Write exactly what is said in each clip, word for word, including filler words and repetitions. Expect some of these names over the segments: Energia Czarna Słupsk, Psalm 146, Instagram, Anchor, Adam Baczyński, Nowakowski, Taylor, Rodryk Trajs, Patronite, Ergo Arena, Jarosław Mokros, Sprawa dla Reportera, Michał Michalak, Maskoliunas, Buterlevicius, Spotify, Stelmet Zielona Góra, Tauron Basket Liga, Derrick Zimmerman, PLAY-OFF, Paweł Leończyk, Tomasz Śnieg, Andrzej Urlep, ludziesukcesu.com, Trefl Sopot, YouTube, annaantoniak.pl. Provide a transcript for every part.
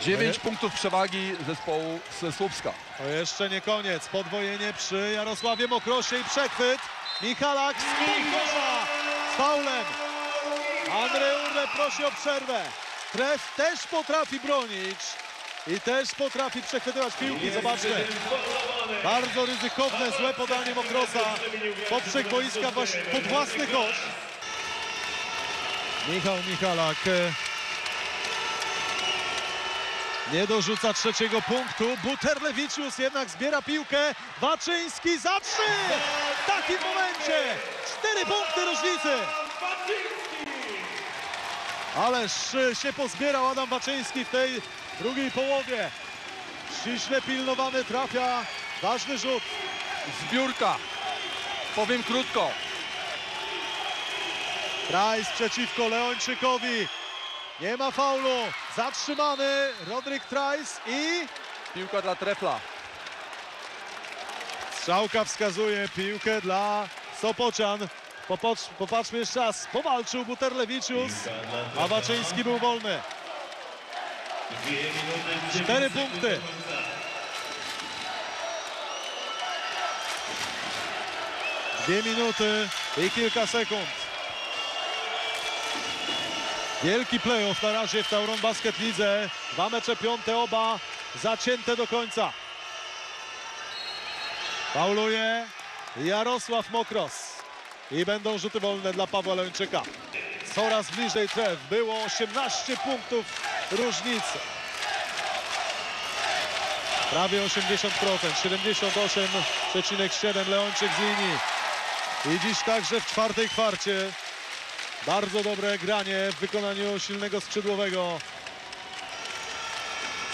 dziewięć punktów przewagi zespołu ze Słupska. To jeszcze nie koniec. Podwojenie przy Jarosławie Mokrosie i przechwyt. Michalak z Kosza z faulem. Andrzej Urle prosi o przerwę. Tref też potrafi bronić i też potrafi przechwytywać piłki. Zobaczcie. Bardzo ryzykowne, złe podanie Mokrosa. Poprzek boiska pod własny kosz. Michał Michalak nie dorzuca trzeciego punktu. Buterlevicius jednak zbiera piłkę. Baczyński za trzy! W takim momencie! Cztery punkty różnicy! Ależ się pozbierał Adam Baczyński w tej drugiej połowie. Ściśle pilnowany, trafia ważny rzut. Zbiórka. Powiem krótko. Trajs przeciwko Leończykowi. Nie ma faulu. Zatrzymany Rodryk Trajs i... piłka dla Trefla. Strzałka wskazuje piłkę dla Sopocian. Popatrz, popatrzmy jeszcze raz. Powalczył Buterlevicius, a Baczyński był wolny. Cztery punkty. Dwie minuty i kilka sekund. Wielki play-off na razie w Tauron Basket Lidze. Dwa mecze piąte, oba zacięte do końca. Fauluje Jarosław Mokros. I będą rzuty wolne dla Pawła Leończyka. Coraz bliżej Tref. Było osiemnaście punktów różnicy. Prawie osiemdziesiąt procent. siedemdziesiąt osiem przecinek siedem Leończyk z linii. I dziś także w czwartej kwarcie. Bardzo dobre granie w wykonaniu silnego skrzydłowego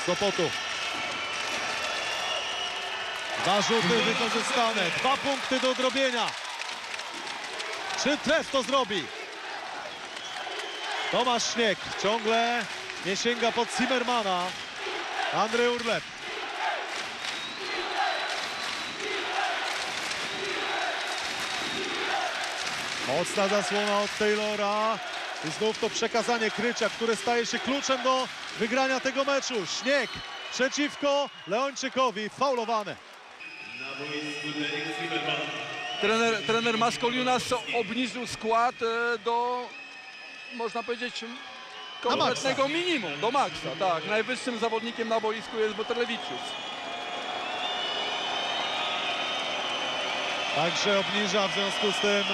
Sopotu. Dwa rzuty wykorzystane. Dwa punkty do odrobienia. Czy Tref to zrobi? Tomasz Śnieg ciągle nie sięga pod Zimmermana. Andrzej Urlep. Mocna zasłona od Taylora. I znów to przekazanie krycia, które staje się kluczem do wygrania tego meczu. Śnieg przeciwko Leończykowi. Faulowany. Trener, trener Maskoliunas obniżył skład do, można powiedzieć, kompletnego minimum, do maksa. Tak, najwyższym zawodnikiem na boisku jest Buterlevicius. Także obniża w związku z tym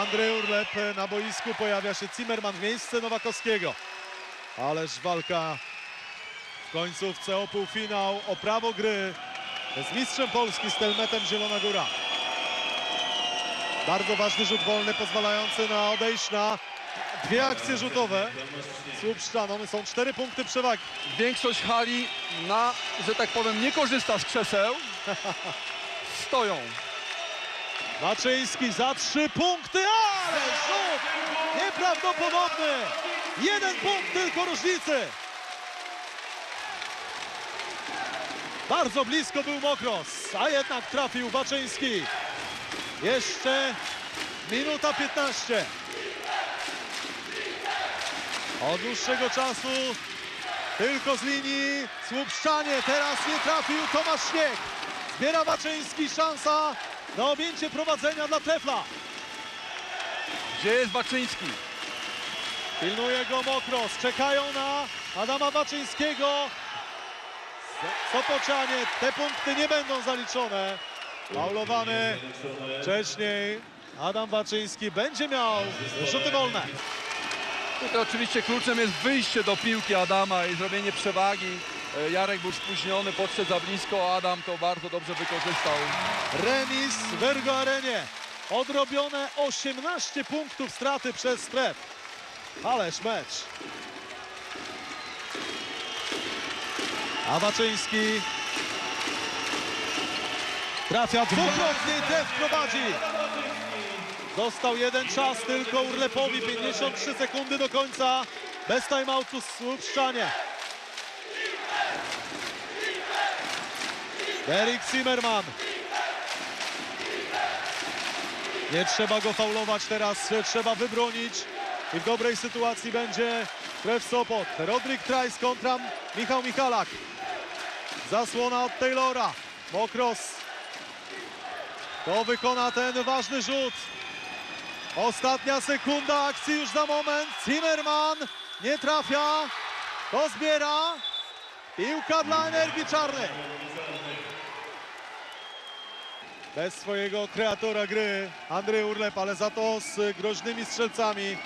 Andrzej Urlep. Na boisku pojawia się Zimmerman w miejsce Nowakowskiego. Ależ walka w końcówce o półfinał, o prawo gry z mistrzem Polski, Stelmetem Zielona Góra. Bardzo ważny rzut wolny, pozwalający na odejść na dwie akcje rzutowe. Słupszczanom są cztery punkty przewagi. Większość hali, na, że tak powiem, nie korzysta z krzeseł. Stoją. Baczyński za trzy punkty, ale rzut nieprawdopodobny. Jeden punkt tylko różnicy. Bardzo blisko był Mokros, a jednak trafił Baczyński. Jeszcze minuta piętnaście. Od dłuższego czasu tylko z linii Słupszczanie. Teraz nie trafił Tomasz Śnieg. Zbiera Baczyński, szansa na objęcie prowadzenia dla Trefla. Gdzie jest Baczyński? Pilnuje go Mokros. Czekają na Adama Baczyńskiego. Sopocianie. Te punkty nie będą zaliczone. Faulowany wcześniej Adam Baczyński będzie miał rzuty wolne. Tutaj oczywiście kluczem jest wyjście do piłki Adama i zrobienie przewagi. Jarek był spóźniony, podszedł za blisko, a Adam to bardzo dobrze wykorzystał. Remis w Ergo Arenie. Odrobione osiemnaście punktów straty przez stref. Ależ mecz. A Baczyński trafia dwukrotnie, Tref prowadzi. Dostał jeden czas tylko Urlepowi, pięćdziesiąt trzy sekundy do końca. Bez timeoutu Słupszczanie. Derrick Zimmerman. Nie trzeba go faulować teraz, trzeba wybronić I w dobrej sytuacji będzie Trefl Sopot. Rodryk Trajs kontra Michał Michalak. Zasłona od Taylora. Mokros. To wykona ten ważny rzut. Ostatnia sekunda akcji już za moment. Zimmerman nie trafia. To zbiera. Piłka dla Energii Czarnej. Bez swojego kreatora gry Andrzej Urlep, ale za to z groźnymi strzelcami,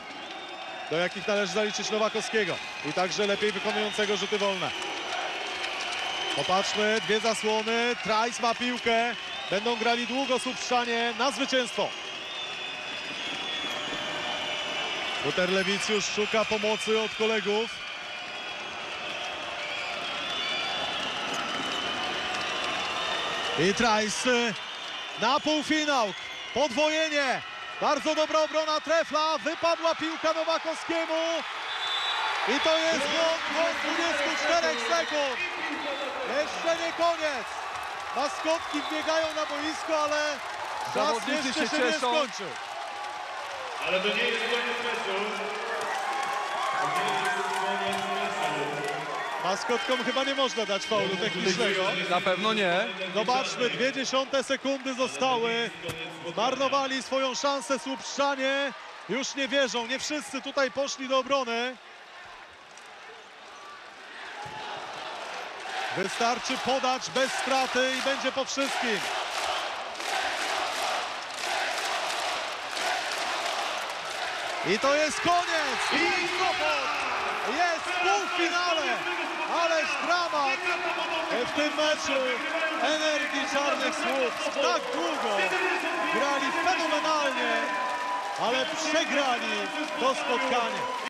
do jakich należy zaliczyć Nowakowskiego i także lepiej wykonującego rzuty wolne. Popatrzmy, dwie zasłony, Trajs ma piłkę, będą grali długo Słupszczanie na zwycięstwo. Buterlevicius szuka pomocy od kolegów. I Trajs na półfinał, podwojenie. Bardzo dobra obrona Trefla, wypadła piłka Nowakowskiemu i to jest błąd od dwudziestu czterech sekund. Jeszcze nie koniec. Maskotki wbiegają na boisko, ale czas jeszcze się nie skończył. Ale to nie jest koniec meczu. Maskotkom chyba nie można dać faulu technicznego. Na pewno nie. Zobaczmy, dwie dziesiąte sekundy zostały. Zmarnowali swoją szansę Słupszczanie. Już nie wierzą, nie wszyscy tutaj poszli do obrony. Wystarczy podać bez straty i będzie po wszystkim. I to jest koniec! Jest Sopot! Jest w półfinale! Ależ dramat w tym meczu Energii Czarnych Słupsk. Tak długo grali fenomenalnie, ale przegrali to spotkanie.